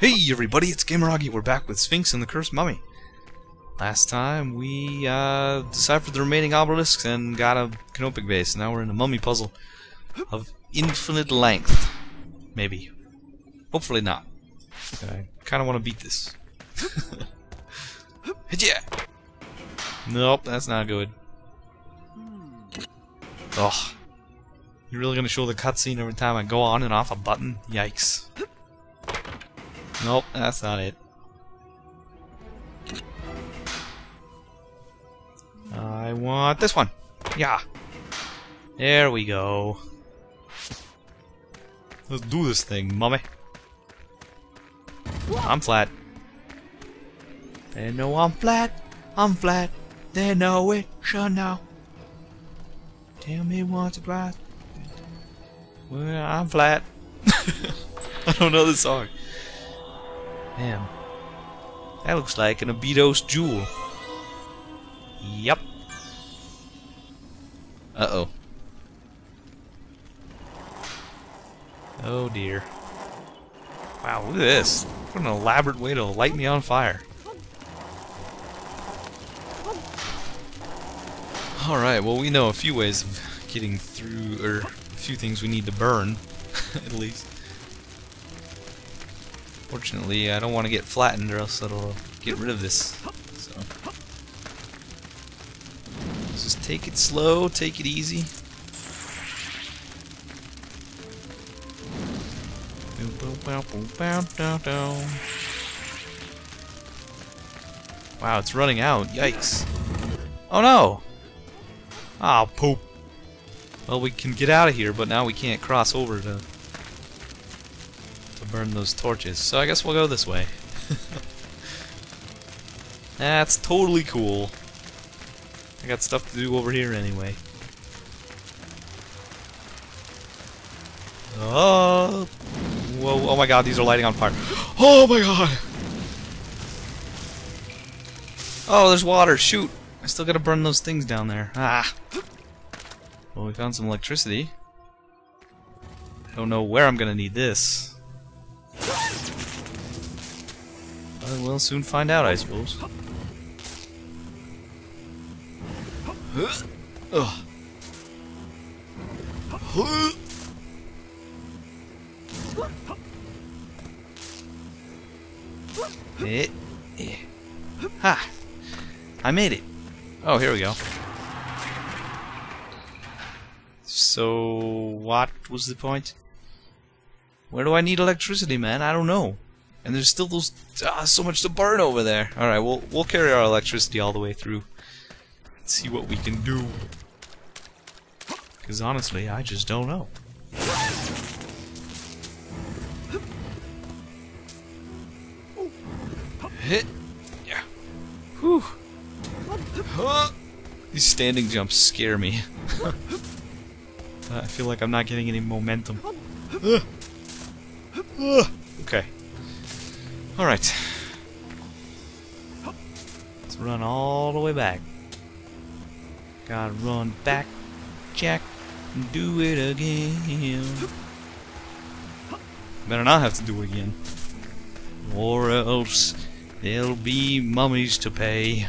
Hey everybody, it's Gameragi. We're back with Sphinx and the Cursed Mummy. Last time we deciphered the remaining obelisks and got a Canopic base. Now we're in a mummy puzzle of infinite length. Maybe. Hopefully not. I kind of want to beat this. Yeah. Nope, that's not good. Ugh. You're really going to show the cutscene every time I go on and off a button? Yikes. Nope, that's not it. I want this one. Yeah. There we go. Let's do this thing, mummy. I'm flat. They know I'm flat. I'm flat. They know it. Sure now. Tell me what's flat. Well, I'm flat. I don't know the song. Man, that looks like an Abydos jewel. Yep. Uh-oh. Oh dear. Wow, look at this. What an elaborate way to light me on fire. Alright, well we know a few ways of getting through, or a few things we need to burn, at least. Fortunately, I don't want to get flattened, or else it'll get rid of this. So, let's just take it slow, take it easy. Wow, it's running out. Yikes. Oh no! Ah, poop. Well, we can get out of here, but now we can't cross over to burn those torches, so I guess we'll go this way. That's totally cool. I got stuff to do over here anyway. Oh, whoa, oh my god, these are lighting on fire. Oh my god! Oh, there's water, shoot! I still gotta burn those things down there. Ah! Well, we found some electricity. I don't know where I'm gonna need this. We'll soon find out, I suppose. Ha! I made it! Oh, here we go. So, what was the point? Where do I need electricity, man? I don't know. And there's still those so much to burn over there. All right, we'll carry our electricity all the way through. And see what we can do. Because honestly, I just don't know. Hit. Yeah. Whew. Huh. These standing jumps scare me. I feel like I'm not getting any momentum. Okay. Alright. Let's run all the way back. Gotta run back, Jack, and do it again. Better not have to do it again. Or else there'll be mummies to pay.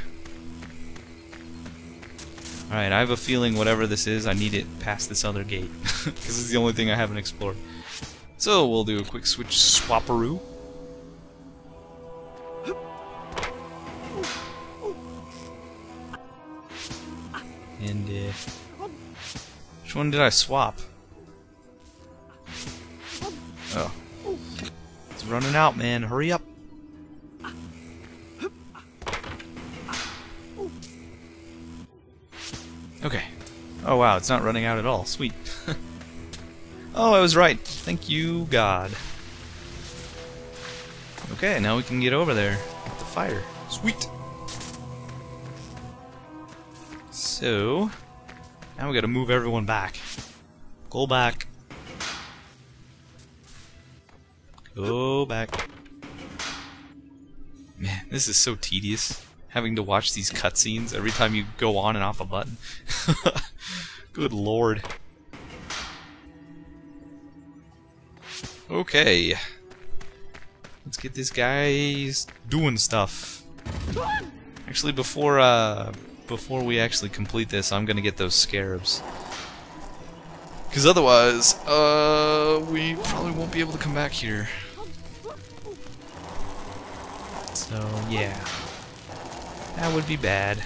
Alright, I have a feeling whatever this is, I need it past this other gate. Because it's the only thing I haven't explored. So we'll do a quick switch swapperoo. And, which one did I swap? Oh. It's running out, man. Hurry up. Okay. Oh, wow. It's not running out at all. Sweet. Oh, I was right. Thank you, God. Okay, now we can get over there with the fire. Sweet. So, now we gotta move everyone back. Go back. Go back. Man, this is so tedious. Having to watch these cutscenes every time you go on and off a button. Good lord. Okay. Let's get this guys doing stuff. Actually, before we actually complete this, I'm gonna get those scarabs. Because otherwise, we probably won't be able to come back here. So, yeah. That would be bad.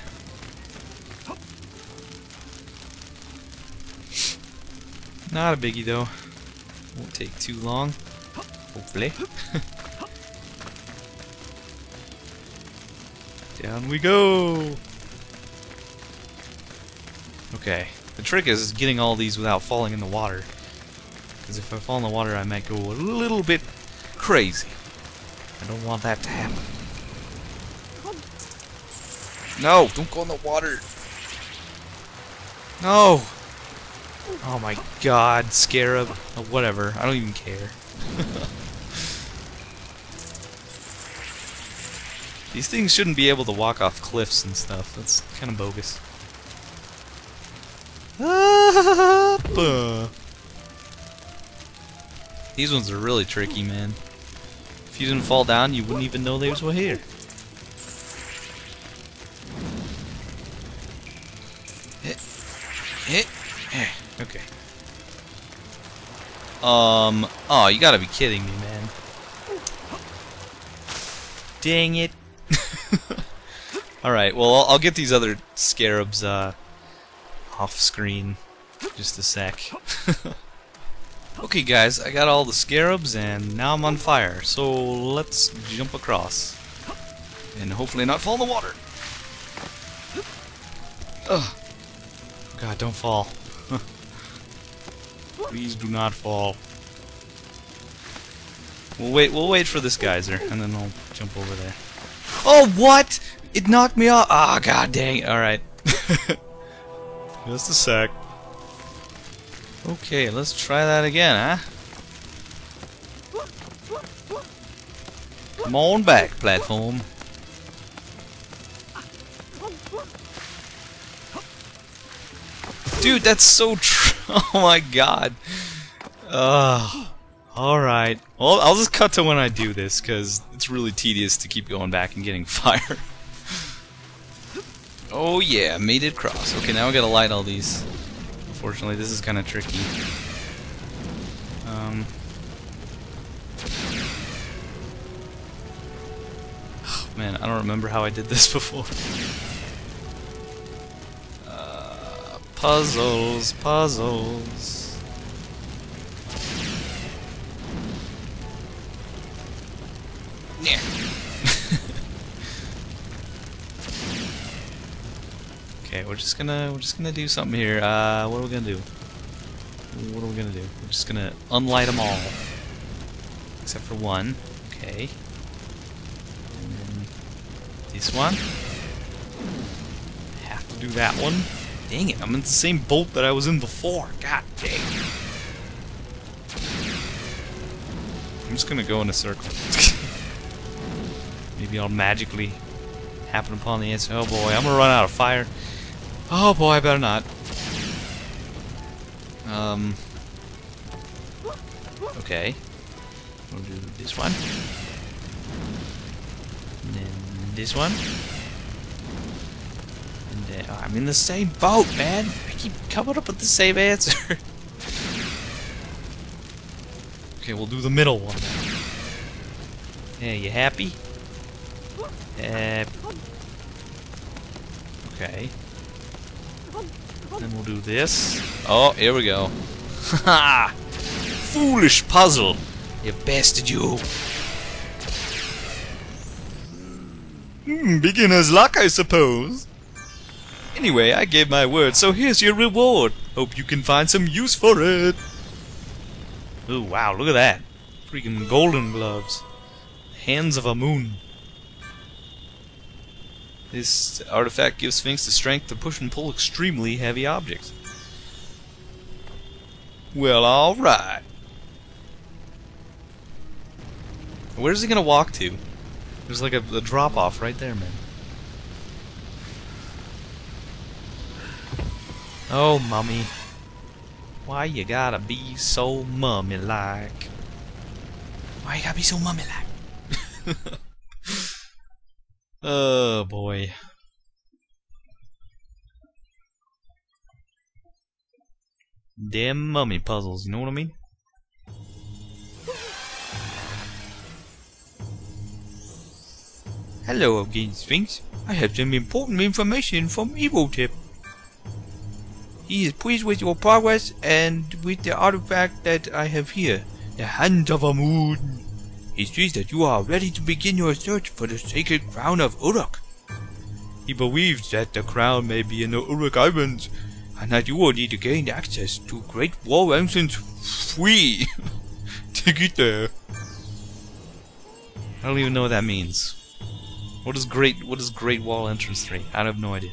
Not a biggie, though. Won't take too long. Hopefully. Down we go! Okay. The trick is getting all these without falling in the water. Because if I fall in the water, I might go a little bit crazy. I don't want that to happen. No! Don't go in the water! No! Oh my god, scarab. Oh, whatever, I don't even care. These things shouldn't be able to walk off cliffs and stuff. That's kind of bogus. These ones are really tricky, man. If you didn't fall down, you wouldn't even know they were here. Okay. Oh, you gotta be kidding me, man. Dang it. Alright, well, I'll get these other scarabs, off-screen. Just a sec. Okay, guys, I got all the scarabs, and now I'm on fire. So, let's jump across. And hopefully not fall in the water. Ugh. God, don't fall. Please do not fall. We'll wait for this geyser, and then I'll jump over there. Oh, what? It knocked me off. Ah, god dang. Alright. Just a sec. Okay, let's try that again, huh? Come on back, platform. Dude, that's so true. Oh my god. Alright. Well, I'll just cut to when I do this, because it's really tedious to keep going back and getting fire. Oh yeah, made it cross. Okay, now I gotta light all these. Unfortunately, this is kind of tricky. Oh, man, I don't remember how I did this before. Puzzles, puzzles. Yeah. Okay, we're just gonna do something here. What are we gonna do? What are we gonna do? We're just gonna unlight them all, except for one. Okay. And then this one. Have to do that one. Dang it, I'm in the same boat that I was in before. God dang. I'm just gonna go in a circle. Maybe I'll magically happen upon the answer. Oh boy, I'm gonna run out of fire. Oh boy, I better not. Okay. We'll do this one. And then this one. I'm in the same boat, man! I keep coming up with the same answer! Okay, we'll do the middle one. Yeah, you happy? Okay. Then we'll do this. Oh, here we go. Haha! Foolish puzzle! You bastard, you! Beginner's luck, I suppose. Anyway, I gave my word, so here's your reward. Hope you can find some use for it. Oh wow, look at that. Freaking golden gloves. Hands of a Moon. This artifact gives Sphinx the strength to push and pull extremely heavy objects. Well, alright. Where's he gonna walk to? There's like a drop-off right there, man. Oh, mummy. Why you gotta be so mummy-like? Why you gotta be so mummy-like? Oh boy. Damn mummy puzzles, you know what I mean? Hello again, Sphinx. I have some important information from EvoTip. He is pleased with your progress and with the artifact that I have here, the Hand of a Moon. He sees that you are ready to begin your search for the sacred crown of Uruk. He believes that the crown may be in the Uruk Islands, and that you will need to gain access to Great Wall Entrance 3 to get there. I don't even know what that means. What is Great Wall Entrance 3? I have no idea.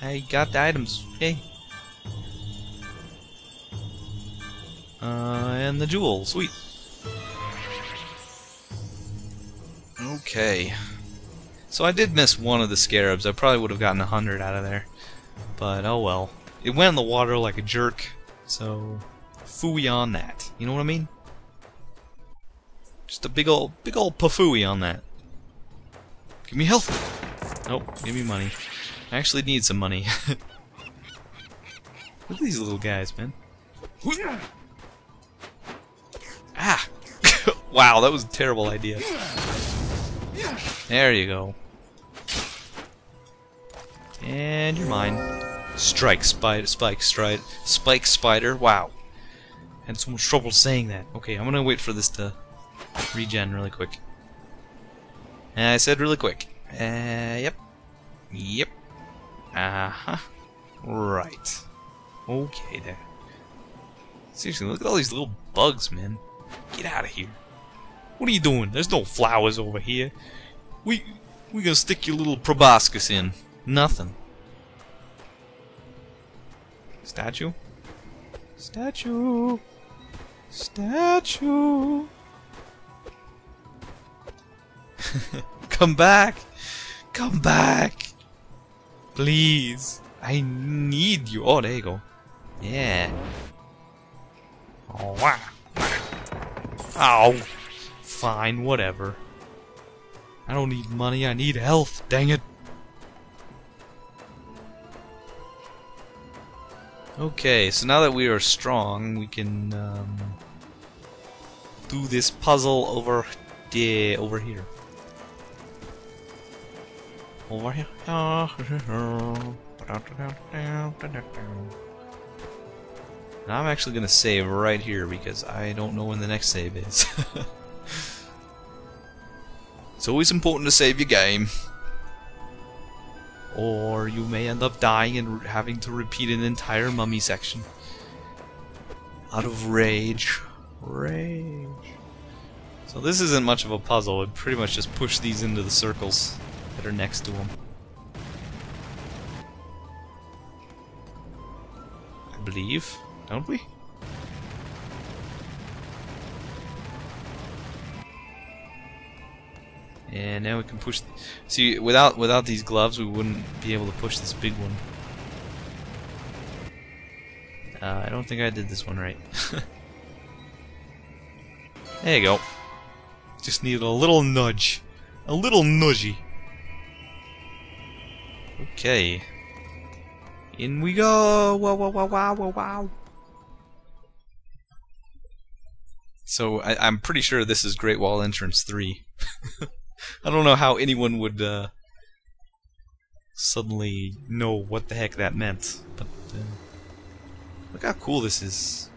I got the items. Yay. And the jewel. Sweet. Okay. So I did miss one of the scarabs. I probably would have gotten 100 out of there. But oh well. It went in the water like a jerk. So phooey on that. You know what I mean? Just a big old pafooey on that. Give me health. Nope, give me money. I actually need some money. Look at these little guys, man. Ah! Wow, that was a terrible idea. There you go. And you're mine. Strike, spider, spike, stride, spike, spider. Wow. Had so much trouble saying that. Okay, I'm gonna wait for this to regen really quick. I said really quick. Yep. Yep. Uh-huh. Right. Okay, then. Seriously, look at all these little bugs, man. Get out of here. What are you doing? There's no flowers over here. We gonna stick your little proboscis in. Nothing. Statue? Statue! Statue! Come back! Come back! Please! I need you! Oh, there you go. Yeah. Oh, wow. Ow! Fine, whatever. I don't need money, I need health, dang it! Okay, so now that we are strong, we can do this puzzle over here. Over here. Now I'm actually gonna save right here because I don't know when the next save is. It's always important to save your game, or you may end up dying and having to repeat an entire mummy section out of rage. So this isn't much of a puzzle. It pretty much just pushed these into the circles that are next to them. I believe, don't we? And now we can push. See, without these gloves, we wouldn't be able to push this big one. I don't think I did this one right. There you go. Just needed a little nudge, a little nudgy. Okay. In we go. Wow! Wow! Wow! Wow! Wow! Wow! So I'm pretty sure this is Great Wall Entrance 3. I don't know how anyone would suddenly know what the heck that meant, but look how cool this is.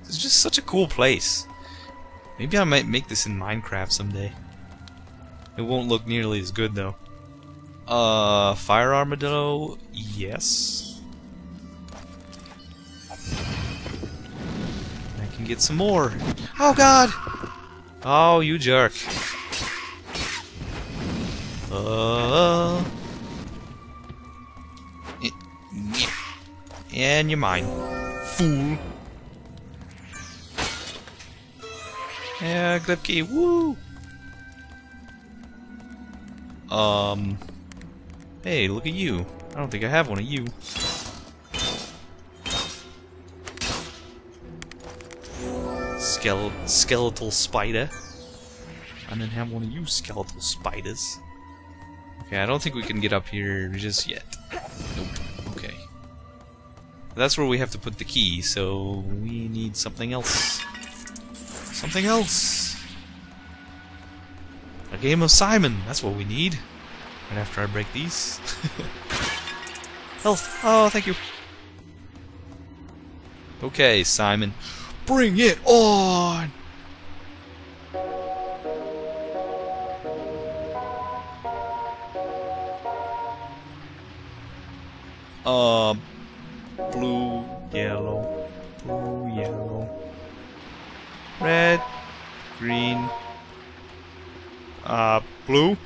This is just such a cool place. Maybe I might make this in Minecraft someday. It won't look nearly as good though. Fire armadillo, yes. I can get some more. Oh god! Oh, you jerk. And you're mine. Fool. Yeah, clip key, woo! Hey, look at you. I don't think I have one of you. skeletal spider. And then have one of you skeletal spiders. Okay, I don't think we can get up here just yet. Nope. Okay. That's where we have to put the key, so we need something else. Something else! A game of Simon! That's what we need. And after I break these... health! Oh, thank you! Okay, Simon. Bring it on! Blue, yellow, blue, yellow, red, green, blue,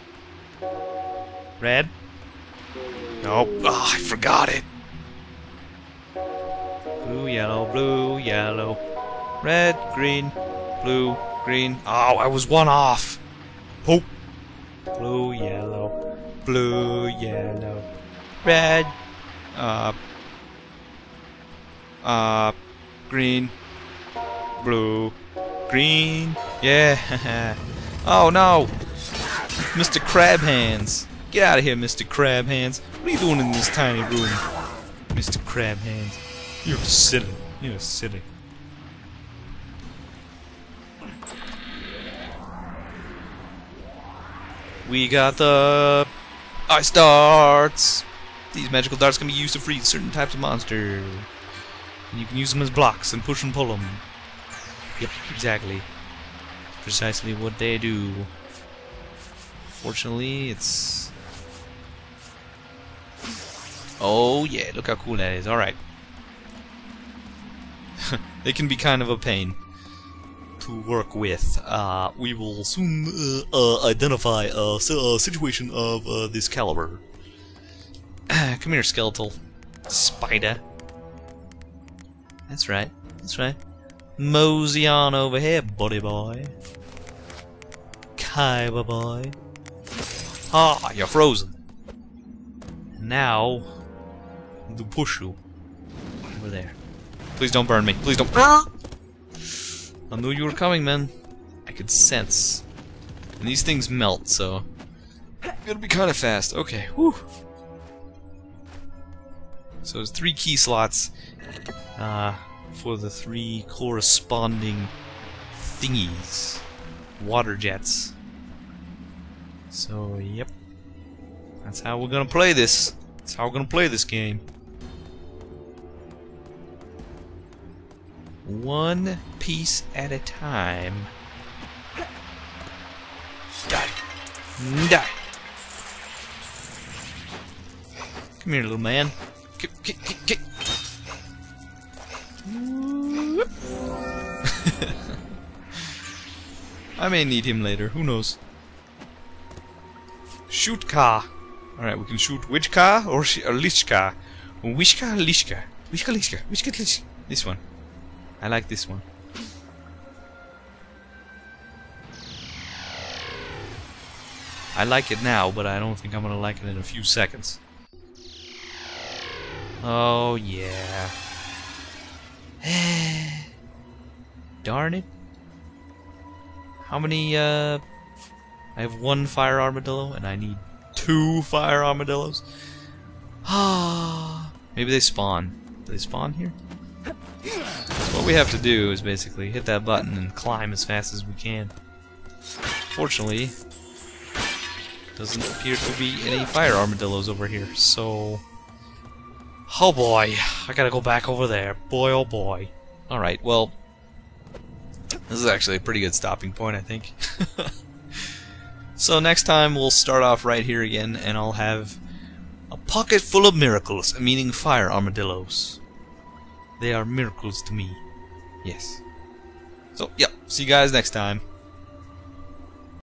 red, nope, oh, I forgot it, blue, yellow, red, green, blue, green, oh, I was one off, poop, blue, yellow, red, green, blue, green, yeah. Oh no, Mr. Crab Hands, get out of here, Mr. Crab Hands. What are you doing in this tiny room, Mr. Crab Hands? You're silly. You're silly. We got the ice darts. These magical darts can be used to freeze certain types of monsters. And you can use them as blocks and push and pull them. Yep, exactly. Precisely what they do. Fortunately, it's... oh yeah, look how cool that is. Alright. They can be kind of a pain to work with. We will soon identify a situation of this caliber. Come here, skeletal spider. That's right. That's right. Mosey on over here, buddy boy. Kyber boy. Ah, you're frozen. Now, the push you over there. Please don't burn me. Please don't. Ah! I knew you were coming, man. I could sense. And these things melt, so it'll be kind of fast. Okay. Whew. So there's 3 key slots for the 3 corresponding thingies, water jets. So yep, that's how we're gonna play this. That's how we're gonna play this game. One piece at a time. Die, die. Come here, little man. Kick. I may need him later. Who knows? Shoot car. All right, we can shoot which car or Lichka. Which car? This one. I like this one. I like it now, but I don't think I'm gonna like it in a few seconds. Oh yeah. Darn it. How many I have 1 fire armadillo and I need 2 fire armadillos. Ah, maybe they spawn. Do they spawn here? So what we have to do is basically hit that button and climb as fast as we can. Fortunately, doesn't appear to be any fire armadillos over here, so oh boy, I gotta go back over there. Boy, oh boy. Alright, well, this is actually a pretty good stopping point, I think. So next time we'll start off right here again, and I'll have a pocket full of miracles, meaning fire armadillos. They are miracles to me. Yes. So, yep, see you guys next time.